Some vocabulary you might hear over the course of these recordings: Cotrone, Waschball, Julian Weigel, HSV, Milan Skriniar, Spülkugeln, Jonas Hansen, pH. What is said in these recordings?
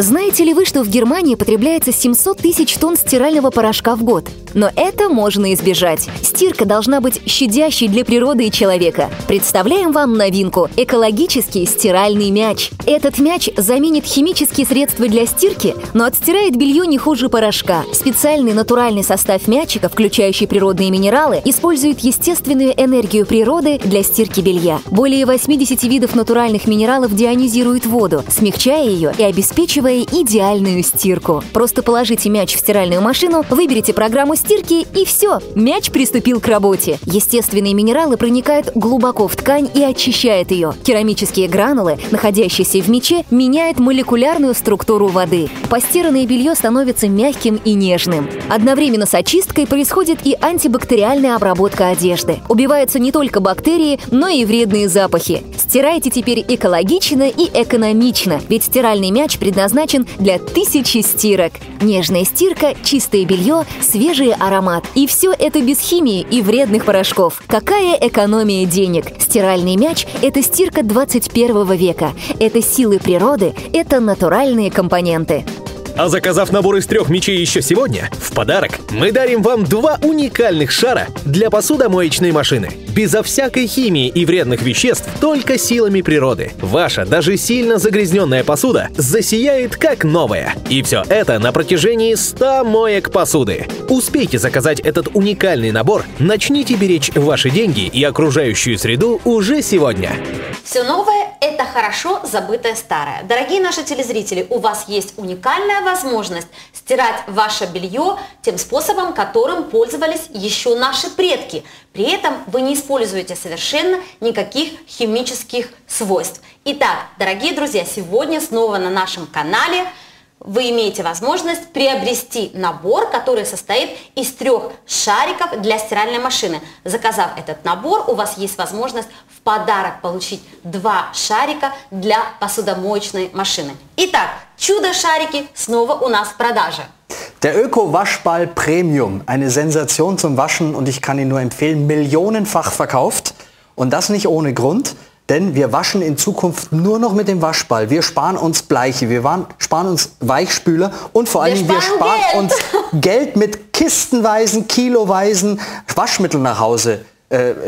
Знаете ли вы, что в Германии потребляется 700 тысяч тонн стирального порошка в год? Но это можно избежать. Стирка должна быть щадящей для природы и человека. Представляем вам новинку – экологический стиральный мяч. Этот мяч заменит химические средства для стирки, но отстирает белье не хуже порошка. Специальный натуральный состав мячика, включающий природные минералы, использует естественную энергию природы для стирки белья. Более 80 видов натуральных минералов дионизируют воду, смягчая ее и обеспечивая идеальную стирку. Просто положите мяч в стиральную машину, выберите программу стирки и все, мяч приступил к работе. Естественные минералы проникают глубоко в ткань и очищают ее. Керамические гранулы, находящиеся в мяче, меняют молекулярную структуру воды. Постиранное белье становится мягким и нежным. Одновременно с очисткой происходит и антибактериальная обработка одежды. Убиваются не только бактерии, но и вредные запахи. Стирайте теперь экологично и экономично, ведь стиральный мяч предназначен для 1000 стирок. Нежная стирка, чистое белье, свежий аромат. И все это без химии и вредных порошков. Какая экономия денег? Стиральный мяч – это стирка 21 века. Это силы природы, это натуральные компоненты. А заказав набор из 3 мячей еще сегодня, в подарок мы дарим вам 2 уникальных шара для посудомоечной машины. Безо всякой химии и вредных веществ, только силами природы. Ваша, даже сильно загрязненная посуда засияет как новая. И все это на протяжении 100 моек посуды. Успейте заказать этот уникальный набор, начните беречь ваши деньги и окружающую среду уже сегодня. Все новое – это хорошо забытое старое. Дорогие наши телезрители, у вас есть уникальная возможность стирать ваше белье тем способом, которым пользовались еще наши предки. При этом вы не используете совершенно никаких химических свойств. Итак, дорогие друзья, сегодня снова на нашем канале вы имеете возможность приобрести набор, который состоит из 3 шариков для стиральной машины. Заказав этот набор, у вас есть возможность в подарок получить 2 шарика для посудомоечной машины. Итак, чудо-шарики снова у нас в продаже. Der Öko-Waschball Premium, eine Sensation zum Waschen und ich kann ihn nur empfehlen, millionenfach verkauft und das nicht ohne Grund. Denn wir waschen in Zukunft nur noch mit dem Waschball. Wir sparen uns Bleiche, wir sparen uns Weichspüler und vor allem wir sparen uns Geld mit kistenweisen, kiloweisen Waschmittel nach Hause.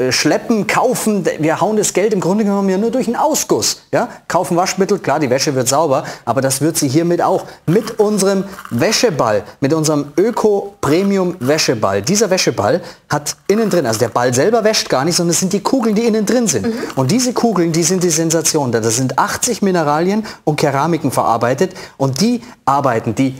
Schleppen, kaufen, wir hauen das Geld im Grunde genommen ja nur durch einen Ausguss. Ja? Kaufen Waschmittel, klar, die Wäsche wird sauber, aber das wird sie hiermit auch. Mit unserem Wäscheball, mit unserem Öko-Premium-Wäscheball. Dieser Wäscheball hat innen drin, also der Ball selber wäscht gar nicht, sondern es sind die Kugeln, die innen drin sind. Mhm. Und diese Kugeln, die sind die Sensation, da sind 80 Mineralien und Keramiken verarbeitet und die arbeiten, die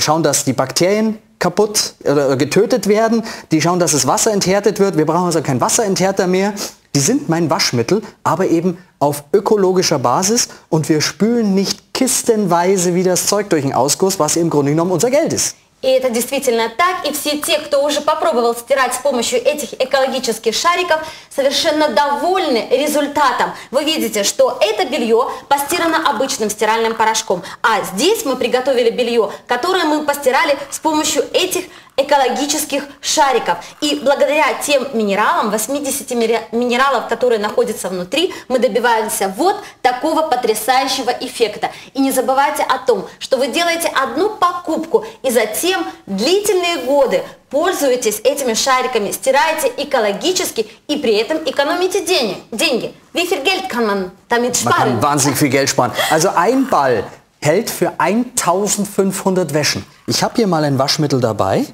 schauen, dass die Bakterien kaputt oder getötet werden, die schauen, dass das Wasser enthärtet wird, wir brauchen also keinen Wasserenthärter mehr, die sind mein Waschmittel, aber eben auf ökologischer Basis und wir spülen nicht kistenweise wie das Zeug durch den Ausguss, was im Grunde genommen unser Geld ist. И это действительно так, и все те, кто уже попробовал стирать с помощью этих экологических шариков, совершенно довольны результатом. Вы видите, что это белье постирано обычным стиральным порошком, а здесь мы приготовили белье, которое мы постирали с помощью этих экологических шариков. И благодаря тем минералам, 80 минералов, которые находятся внутри, мы добиваемся вот такого потрясающего эффекта. И не забывайте о том, что вы делаете одну покупку и затем длительные годы пользуетесь этими шариками, стираете экологически и при этом экономите деньги. Wie viel Geld kann man damit sparen? Man kann wahnsinnig viel Geld sparen. Also ein Ball hält für 1500 Wäschen. Ich habe hier mal ein Waschmittel dabei.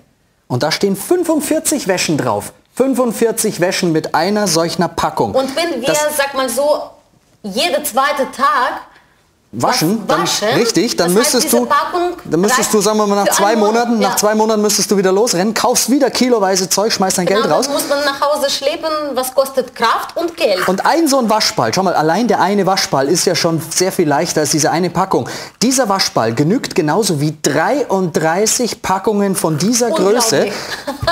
Und da stehen 45 Wäschen drauf. 45 Wäschen mit einer solcher Packung. Und wenn wir, sag mal so, jeden zweiten Tag waschen, dann, richtig, dann müsstest du, sagen wir mal, nach 2 Monaten, ja. Nach 2 Monaten müsstest du wieder losrennen, kaufst wieder kiloweise Zeug, schmeißt dein Geld raus. Muss man nach Hause schleppen, was kostet Kraft und Geld. Und ein so ein Waschball, schau mal, allein der eine Waschball ist ja schon sehr viel leichter als diese eine Packung. Dieser Waschball genügt genauso wie 33 Packungen von dieser Größe.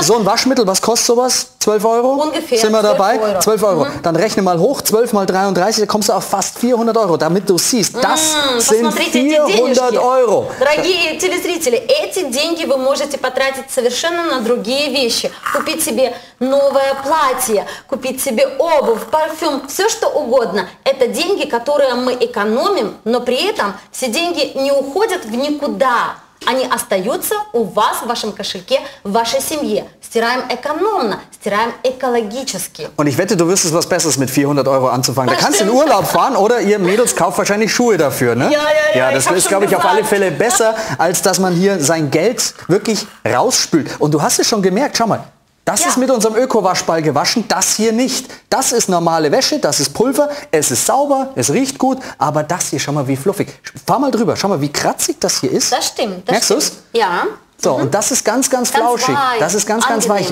So ein Waschmittel, was kostet sowas? 12 Euro? Ungefähr. Sind wir dabei? 12 Euro. Mhm. Dann rechne mal hoch, 12 mal 33, da kommst du auf fast 400 Euro, damit du siehst, das sind 400 Euro. Дорогие телезрители, эти деньги вы можете потратить совершенно на другие вещи. Купить себе новое платье, купить себе обувь, парфюм, все что угодно. Это деньги, которые мы экономим, но при этом все деньги не уходят в никуда. Они остаются у вас, в вашем кошельке, в вашей семье. Стираем экономно, стираем экологически. Und ich wette, du wüsstest was Besseres mit 400 Euro anzufangen. Da kannst du in Urlaub fahren oder ihr Mädels kauft wahrscheinlich Schuhe dafür, ne? Ja, das ist, glaube ich, auf alle Fälle besser, als dass man hier sein Geld wirklich rausspült. Und du hast es schon gemerkt, schau mal. Das ist mit unserem Öko-Waschball gewaschen, das hier nicht. Das ist normale Wäsche, das ist Pulver, es ist sauber, es riecht gut, aber das hier, schau mal, wie fluffig. Fahr mal drüber, schau mal, wie kratzig das hier ist. Das stimmt. Merkst du es? Ja. So, und das ist ganz, ganz flauschig. Das ist ganz, ganz weich.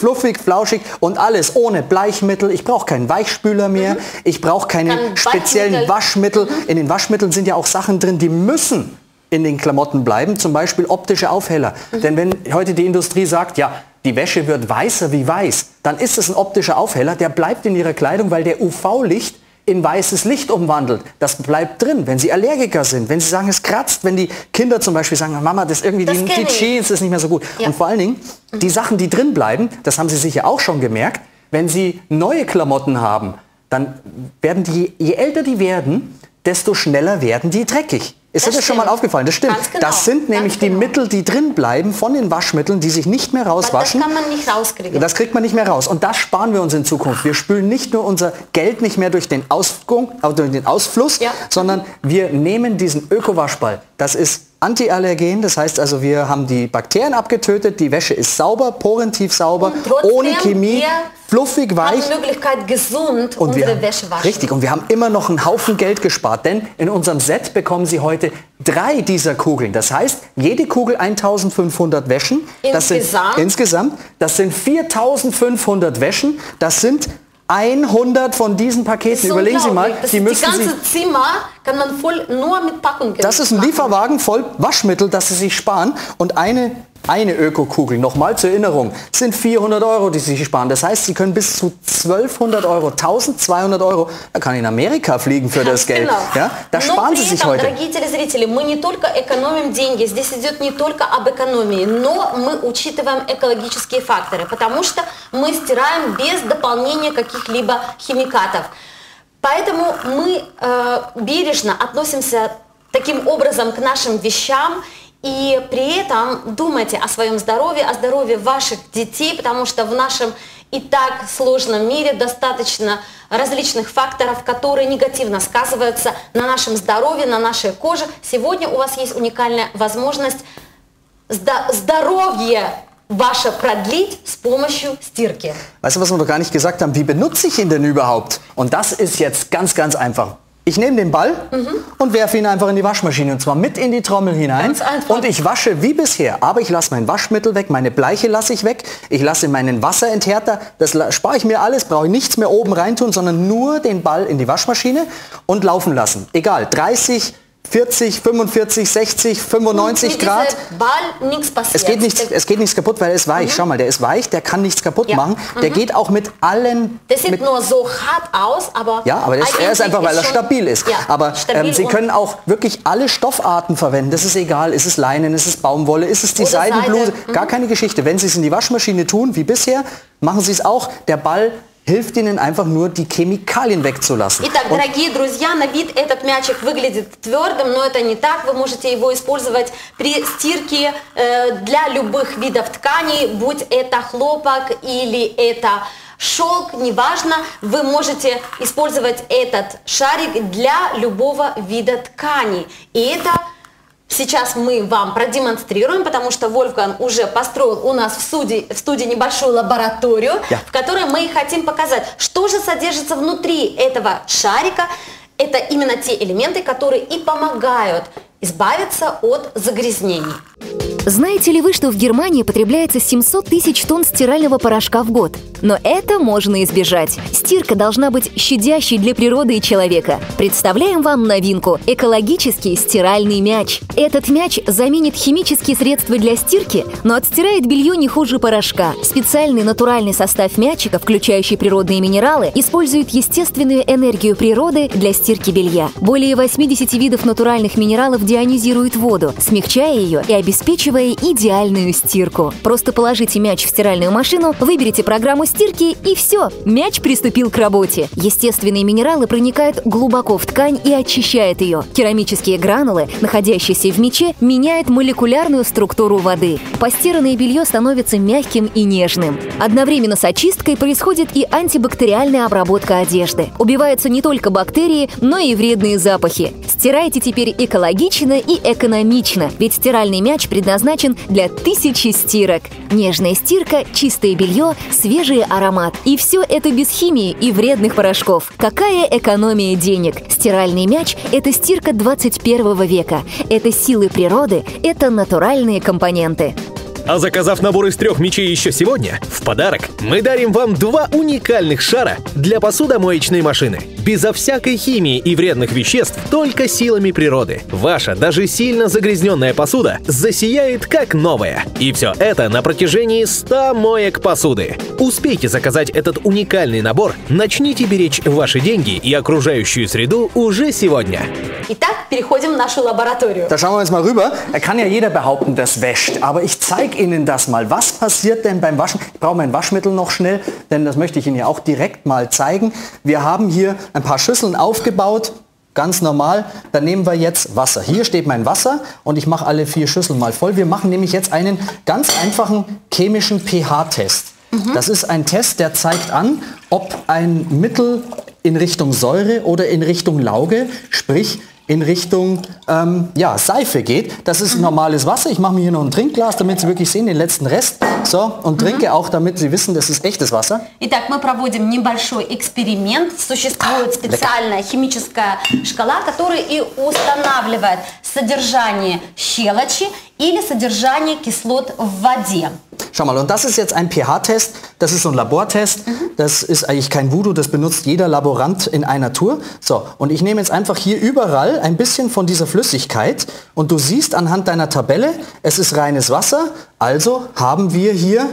Fluffig, flauschig und alles ohne Bleichmittel. Ich brauche keinen Weichspüler mehr. Ich brauche keine speziellen Waschmittel. In den Waschmitteln sind ja auch Sachen drin, die müssen in den Klamotten bleiben. Zum Beispiel optische Aufheller. Denn wenn heute die Industrie sagt, ja, die Wäsche wird weißer wie weiß, dann ist es ein optischer Aufheller, der bleibt in ihrer Kleidung, weil der UV-Licht in weißes Licht umwandelt. Das bleibt drin, wenn sie Allergiker sind, wenn sie sagen, es kratzt, wenn die Kinder zum Beispiel sagen, Mama, das irgendwie die Jeans ist nicht mehr so gut. Ja. Und vor allen Dingen, die Sachen, die drin bleiben, das haben Sie sicher auch schon gemerkt, wenn Sie neue Klamotten haben, dann werden die, je älter die werden, desto schneller werden die dreckig. Ist das schon mal aufgefallen? Das stimmt. Genau. Das sind nämlich die Mittel, die drin bleiben von den Waschmitteln, die sich nicht mehr rauswaschen. Das kann man nicht rauskriegen. Das kriegt man nicht mehr raus. Und das sparen wir uns in Zukunft. Wir spülen nicht nur unser Geld nicht mehr durch den Ausfluss, sondern wir nehmen diesen Öko-Waschball. Das ist Antiallergen, das heißt also, wir haben die Bakterien abgetötet, die Wäsche ist sauber, porentief sauber, ohne Chemie, fluffig, weich. Und unsere Wäsche waschen. Richtig, und wir haben immer noch einen Haufen Geld gespart, denn in unserem Set bekommen Sie heute 3 dieser Kugeln. Das heißt, jede Kugel 1500 Wäschen. Insgesamt. Das sind 4500 Wäschen, das sind 100 von diesen Paketen, überlegen Sie mal, die müssen Sie... Das ganze Zimmer kann man voll nur mit Packungen. Das ist ein Lieferwagen voll Waschmittel, das Sie sich sparen. Und eine Öko-Kugel, nochmal zur Erinnerung, sind 400 Euro, die Sie sich sparen. Das heißt, Sie können bis zu 1200 Euro, 1200 Euro, da kann in Amerika fliegen für das Geld. Ja, da sparen Sie sich heute. Дорогие телезрители, мы не только экономим деньги, здесь идет не только об экономии, но мы учитываем экологические факторы, потому что мы стираем без дополнения каких-либо химикатов. Поэтому мы бережно относимся таким образом к нашим вещам. И при этом думайте о своем здоровье, о здоровье ваших детей, потому что в нашем и так сложном мире достаточно различных факторов, которые негативно сказываются на нашем здоровье, на нашей коже. Сегодня у вас есть уникальная возможность здоровье ваше продлить с помощью стирки. Weißt du, was wir noch gar nicht gesagt haben? Wie benutze ich ihn denn überhaupt? Und das ist jetzt ganz, ganz einfach. Ich nehme den Ball und werfe ihn einfach in die Waschmaschine, und zwar mit in die Trommel hinein. Und ich wasche wie bisher, aber ich lasse mein Waschmittel weg, meine Bleiche lasse ich weg, ich lasse meinen Wasserenthärter, das spare ich mir alles, brauche ich nichts mehr oben reintun, sondern nur den Ball in die Waschmaschine und laufen lassen. Egal, 30, 40, 45, 60, 95 Grad. Ball, nichts passiert. Es geht nichts kaputt, weil er ist weich. Schau mal, der ist weich, der kann nichts kaputt machen. Der geht auch mit allen... Das sieht nur so hart aus, aber... Ja, aber er ist einfach, weil er stabil ist. Ja, aber Sie können auch wirklich alle Stoffarten verwenden. Das ist egal, ist es Leinen, ist es Baumwolle, ist es die Seidenbluse. Gar keine Geschichte. Wenn Sie es in die Waschmaschine tun, wie bisher, machen Sie es auch. Der Ball hilft ihnen einfach nur, die Chemikalien wegzulassen. Итак, дорогие друзья, на вид этот мячик выглядит твердым, но это не так. Вы можете его использовать при стирке для любых видов тканей, будь это хлопок или это шелк, неважно. Вы можете использовать этот шарик для любого вида тканей. И это... Сейчас мы вам продемонстрируем, потому что Вольфганг уже построил у нас в студии небольшую лабораторию, в которой мы хотим показать, что же содержится внутри этого шарика. Это именно те элементы, которые и помогают избавиться от загрязнений. Знаете ли вы, что в Германии потребляется 700 тысяч тонн стирального порошка в год? Но это можно избежать. Стирка должна быть щадящей для природы и человека. Представляем вам новинку – экологический стиральный мяч. Этот мяч заменит химические средства для стирки, но отстирает белье не хуже порошка. Специальный натуральный состав мячика, включающий природные минералы, использует естественную энергию природы для стирки белья. Более 80 видов натуральных минералов дионизируют воду, смягчая ее и обеспечивая идеальную стирку. Просто положите мяч в стиральную машину, выберите программу стирки и все, мяч приступил к работе. Естественные минералы проникают глубоко в ткань и очищают ее. Керамические гранулы, находящиеся в мяче, меняют молекулярную структуру воды. Постиранное белье становится мягким и нежным. Одновременно с очисткой происходит и антибактериальная обработка одежды. Убиваются не только бактерии, но и вредные запахи. Стирайте теперь экологично и экономично, ведь стиральный мяч предназначен для 1000 стирок. Нежная стирка, чистое белье, свежий аромат. И все это без химии и вредных порошков. Какая экономия денег? Стиральный мяч – это стирка 21 века. Это силы природы, это натуральные компоненты. А заказав набор из 3 мячей еще сегодня, в подарок мы дарим вам 2 уникальных шара для посудомоечной машины. Безо всякой химии и вредных веществ, только силами природы. Ваша, даже сильно загрязненная посуда засияет как новая. И все это на протяжении 100 моек посуды. Успейте заказать этот уникальный набор, начните беречь ваши деньги и окружающую среду уже сегодня. Итак, переходим в нашу лабораторию. Da schauen wir uns mal rüber. Da kann ja jeder behaupten, das wäscht. Aber ich zeige Ihnen das mal. Was passiert denn beim Waschen? Ich brauche mein Waschmittel noch schnell, denn das möchte ich Ihnen ja auch direkt mal zeigen. Wir haben hier ein paar Schüsseln aufgebaut, ganz normal. Dann nehmen wir jetzt Wasser. Hier steht mein Wasser und ich mache alle 4 Schüsseln mal voll. Wir machen nämlich jetzt einen ganz einfachen chemischen pH-Test. Das ist ein Test, der zeigt an, ob ein Mittel in Richtung Säure oder in Richtung Lauge, sprich in Richtung ja, Seife geht. Das ist normales Wasser. Ich mache mir hier noch ein Trinkglas, damit Sie wirklich sehen, den letzten Rest. So, und trinke auch, damit Sie wissen, das ist echtes Wasser. Итак, мы проводим небольшой эксперимент. Существует специальная химическая шкала, которая и устанавливает содержание щелочи или содержание кислот в воде. Schau mal, und das ist jetzt ein pH-Test, das ist so ein Labortest, das ist eigentlich kein Voodoo, das benutzt jeder Laborant in einer Tour. So, und ich nehme jetzt einfach hier überall ein bisschen von dieser Flüssigkeit und du siehst anhand deiner Tabelle, es ist reines Wasser, also haben wir hier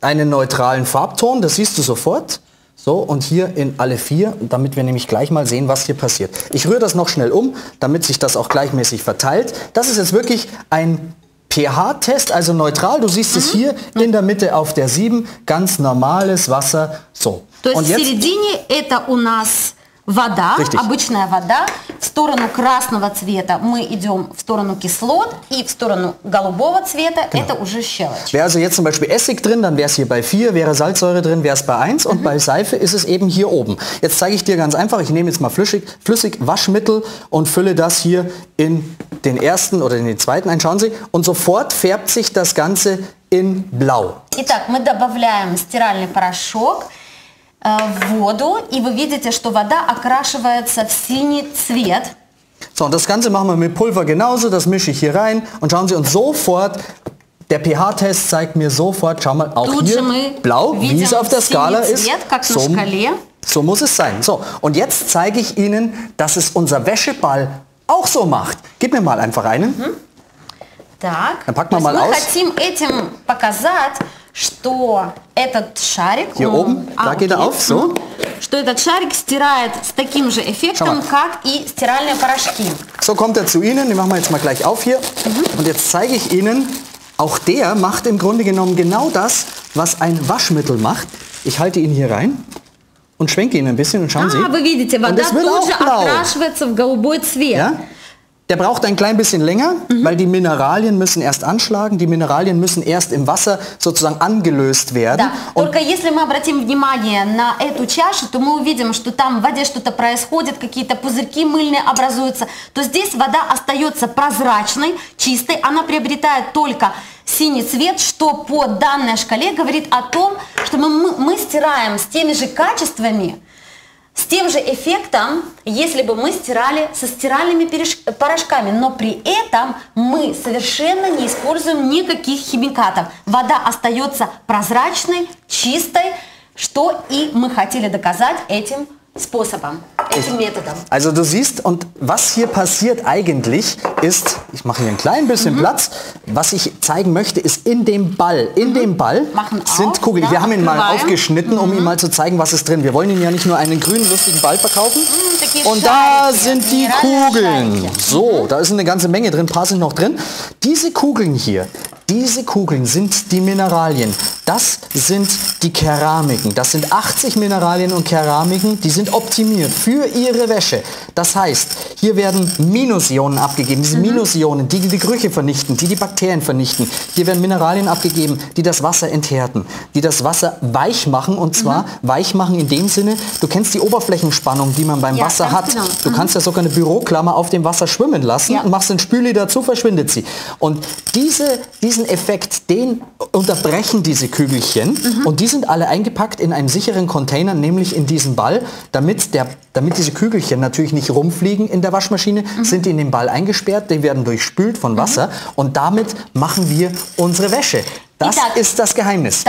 einen neutralen Farbton, das siehst du sofort. So, und hier in alle 4, damit wir nämlich gleich mal sehen, was hier passiert. Ich rühre das noch schnell um, damit sich das auch gleichmäßig verteilt. Das ist jetzt wirklich ein pH-Test, also neutral, du siehst es hier in der Mitte auf der 7, ganz normales Wasser, so. То есть в середине это у нас вода, обычная вода, в сторону красного цвета мы идем в сторону кислот и в сторону голубого цвета это уже щелочь. Wäre also jetzt zum Beispiel Essig drin, dann wäre es hier bei 4, wäre Salzsäure drin, wäre es bei 1 und bei Seife ist es eben hier oben. Jetzt zeige ich dir ganz einfach, ich nehme jetzt mal flüssig Waschmittel und fülle das hier in den ersten oder in den zweiten ein, schauen Sie, und sofort färbt sich das Ganze in blau. Итак, мы добавляем стиральный порошок в воду, и вы видите, что вода окрашивается в синий цвет. So, und das Ganze machen wir mit Pulver genauso, das mische ich hier rein und schauen Sie, und sofort, der pH-Test zeigt mir sofort, schau mal, auch Тут hier blau, wie es auf der Skala ist, so muss es sein. So, und jetzt zeige ich Ihnen, dass es unser Wäscheball auch so macht. Gib mir mal einfach einen. Так, dann packen wir mal aus. Хотим этим показать, что этот шарик, что этот шарик стирает с таким же эффектом, как и стиральные порошки. So kommt er zu Ihnen, den machen wir jetzt mal gleich auf hier. Und jetzt zeige ich Ihnen, auch der macht im Grunde genommen genau das, was ein Waschmittel macht. Ich halte ihn hier rein und schwenke ihn ein bisschen und schauen Sie. Вы видите, вода тут же окрашивается в голубой цвет. Ja? Der braucht ein klein bisschen länger, weil die Mineralien müssen erst anschlagen, die Mineralien müssen erst im Wasser sozusagen angelöst werden. Да, только если мы обратим внимание на эту чашу, то мы увидим, что там в воде что-то происходит, какие-то пузырьки мыльные образуются, то здесь вода остается прозрачной, чистой, она приобретает только синий цвет, что по данной шкале говорит о том, что мы стираем с теми же качествами С тем же эффектом, если бы мы стирали со стиральными порошками, но при этом мы совершенно не используем никаких химикатов. Вода остается прозрачной, чистой, что и мы хотели доказать этим способом, этим методом. Also du siehst, und was hier passiert eigentlich ist, ich mache hier ein klein bisschen Platz, was ich zeigen möchte ist in dem Ball sind Kugeln. Wir haben ihn mal aufgeschnitten, um ihm mal zu zeigen, was ist drin. Wir wollen ihm ja nicht nur einen grünen, lustigen Ball verkaufen. Und da sind die Kugeln. So, da ist eine ganze Menge drin, ein paar sind noch drin. Diese Kugeln hier, diese Kugeln sind die Mineralien, das sind die Keramiken, das sind 80 Mineralien und Keramiken, die sind optimiert für ihre Wäsche. Das heißt, hier werden Minusionen abgegeben, diese Minusionen, die die Gerüche vernichten, die die Bakterien vernichten. Hier werden Mineralien abgegeben, die das Wasser enthärten, die das Wasser weich machen, und zwar weich machen in dem Sinne, du kennst die Oberflächenspannung, die man beim Wasser hat. Genau. Du kannst ja sogar eine Büroklammer auf dem Wasser schwimmen lassen und machst einen Spüli dazu, verschwindet sie. Und diesen Effekt, den unterbrechen diese Kügelchen und die sind alle eingepackt in einem sicheren Container, nämlich in diesen Ball, damit diese Kügelchen natürlich nicht rumfliegen in der Waschmaschine, sind die in den Ball eingesperrt, die werden durchspült von Wasser und damit machen wir unsere Wäsche. Das ist das Geheimnis.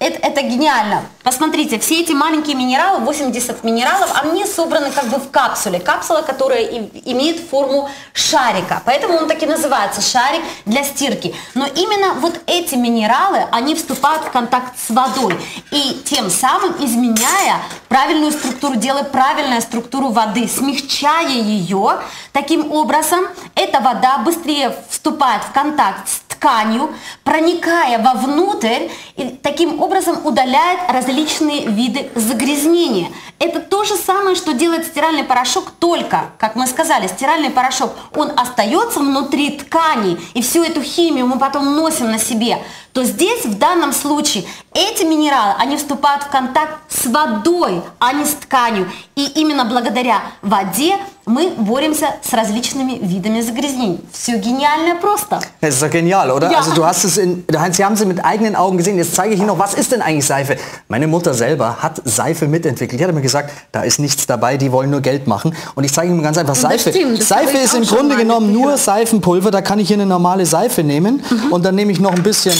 Это гениально. Посмотрите, все эти маленькие минералы, 80 минералов, они собраны как бы в капсуле. Капсула, которая имеет форму шарика. Поэтому он так и называется, шарик для стирки. Но именно вот эти минералы, они вступают в контакт с водой. И тем самым, изменяя правильную структуру, делая правильную структуру воды, смягчая ее, таким образом, эта вода быстрее вступает в контакт с тканью, проникая вовнутрь, и таким образом удаляет различные виды загрязнения. Это то же самое, что делает стиральный порошок, только, как мы сказали, стиральный порошок, он остается внутри ткани, и всю эту химию мы потом носим на себе. То здесь, в данном случае, эти минералы, они вступают в контакт с водой, а не с тканью. И именно благодаря воде мы боремся с различными видами загрязнений. Все гениально просто. Das ist doch genial, oder? Ja. Also du hast es in, Sie haben es mit eigenen Augen gesehen. Jetzt zeige ich Ihnen noch, was ist denn eigentlich Seife? Meine Mutter selber hat Seife mitentwickelt. Die hat mir gesagt, da ist nichts dabei, die wollen nur Geld machen. Und ich zeige Ihnen ganz einfach Seife. Das Seife ist im Grunde genommen nur Seifenpulver. Da kann ich hier eine normale Seife nehmen und dann nehme ich noch ein bisschen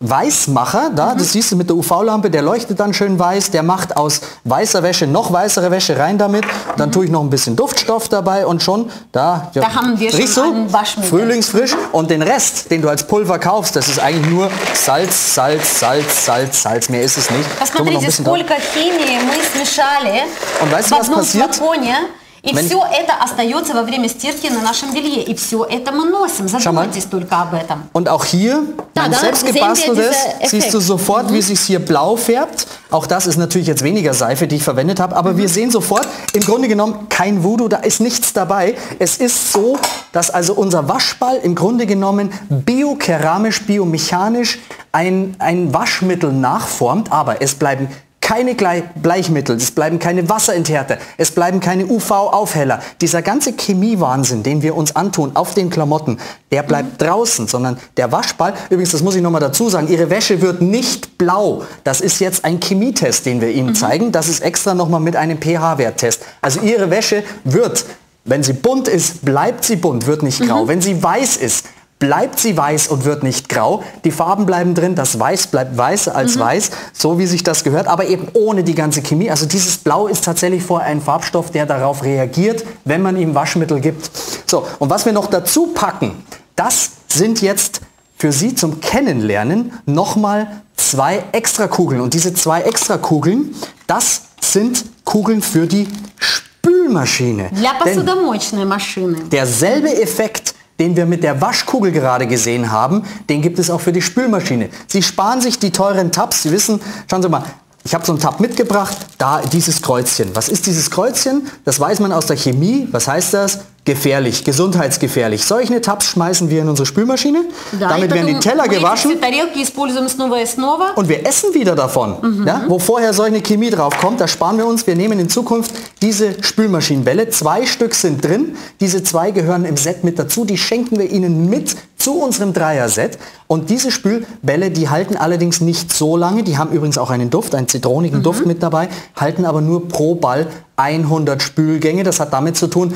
Weißmacher. Da, das siehst du mit der UV-Lampe, der leuchtet dann schön weiß. Der macht aus weißer Wäsche noch weißere Wäsche, rein damit. Dann tue ich noch ein bisschen Duftstoff dabei und schon, da haben wir schon frühlingsfrisch. Und den Rest, den du als Pulver kaufst, das ist eigentlich nur Salz, Salz, Salz, Salz, Salz. Mehr ist es nicht. Посмотрите, сколько химии мы смешали в одном флаконе. И все это остается во время стирки на нашем белье. И все это мы носим. Задумайтесь только об этом. Und auch hier, wenn es selbst gebastelt ist, siehst du sofort, wie sich hier blau färbt. Auch das ist natürlich jetzt weniger Seife, die ich verwendet habe. Aber wir sehen sofort, im Grunde genommen kein Voodoo, da ist nichts dabei. Es ist so, dass also unser Waschball im Grunde genommen biokeramisch, biomechanisch ein Waschmittel nachformt. Aber es bleiben keine Bleichmittel, es bleiben keine Wasserenthärter, es bleiben keine UV-Aufheller. Dieser ganze Chemiewahnsinn, den wir uns antun auf den Klamotten, der bleibt draußen, sondern der Waschball, übrigens, das muss ich nochmal dazu sagen, Ihre Wäsche wird nicht blau. Das ist jetzt ein Chemietest, den wir Ihnen zeigen. Das ist extra nochmal mit einem pH-Werttest. Also Ihre Wäsche wird, wenn sie bunt ist, bleibt sie bunt, wird nicht grau. Wenn sie weiß ist, bleibt sie weiß und wird nicht grau. Die Farben bleiben drin, das Weiß bleibt weißer als weiß, so wie sich das gehört, aber eben ohne die ganze Chemie. Also dieses Blau ist tatsächlich vorher ein Farbstoff, der darauf reagiert, wenn man ihm Waschmittel gibt. So, und was wir noch dazu packen, das sind jetzt für Sie zum Kennenlernen nochmal zwei Extrakugeln. Und diese zwei Extrakugeln, das sind Kugeln für die Spülmaschine. Denn derselbe Effekt, den wir mit der Waschkugel gerade gesehen haben, den gibt es auch für die Spülmaschine. Sie sparen sich die teuren Tabs. Sie wissen, schauen Sie mal, ich habe so einen Tab mitgebracht, da dieses Kreuzchen. Was ist dieses Kreuzchen? Das weiß man aus der Chemie. Was heißt das? Gefährlich, gesundheitsgefährlich. Solche Tabs schmeißen wir in unsere Spülmaschine. Damit werden die Teller gewaschen. Und wir essen wieder davon. Ja? Wo vorher solche Chemie drauf kommt, da sparen wir uns. Wir nehmen in Zukunft diese Spülmaschinenbälle. 2 Stück sind drin. Diese 2 gehören im Set mit dazu. Die schenken wir Ihnen mit zu unserem Dreier-Set. Und diese Spülbälle, die halten allerdings nicht so lange. Die haben übrigens auch einen Duft, einen zitronigen Duft mit dabei, halten aber nur pro Ball 100 Spülgänge. Das hat damit zu tun,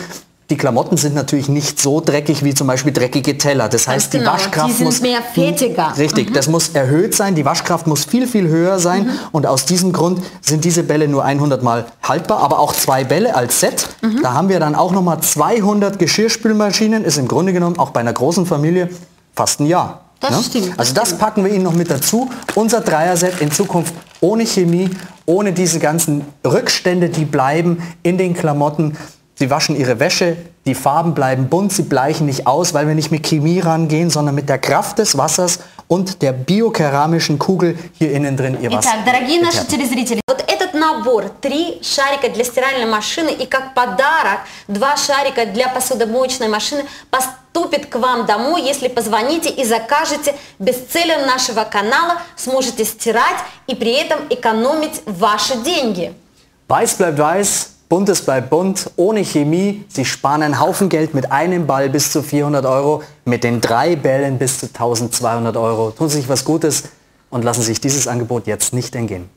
die Klamotten sind natürlich nicht so dreckig wie zum Beispiel dreckige Teller. Das heißt, die Waschkraft die muss mehr fettiger. Richtig, das muss erhöht sein. Die Waschkraft muss viel, viel höher sein. Und aus diesem Grund sind diese Bälle nur 100 Mal haltbar. Aber auch 2 Bälle als Set. Da haben wir dann auch nochmal 200 Geschirrspülmaschinen. Ist im Grunde genommen auch bei einer großen Familie fast ein Jahr. Das stimmt. Also das packen wir Ihnen noch mit dazu. Unser Dreier-Set in Zukunft ohne Chemie, ohne diese ganzen Rückstände, die bleiben in den Klamotten. Sie waschen ihre Wäsche, die Farben bleiben bunt, sie bleichen nicht aus, weil wir nicht mit Chemie rangehen, sondern mit der Kraft des Wassers und der biokeramischen Kugel hier innen drin ihr Wasser. Итак, дорогие наши телезрители, вот этот набор 3 шарика для стиральной машины и как подарок 2 шарика для посудомоечной машины поступит к вам домой, если позвоните и закажете бестселлер нашего канала, сможете стирать и при этом экономить ваши деньги. Weiß bleibt weiß. Buntes bleibt bunt, ohne Chemie. Sie sparen einen Haufen Geld mit einem Ball bis zu 400 €, mit den 3 Bällen bis zu 1200 €. Tun Sie sich was Gutes und lassen sich dieses Angebot jetzt nicht entgehen.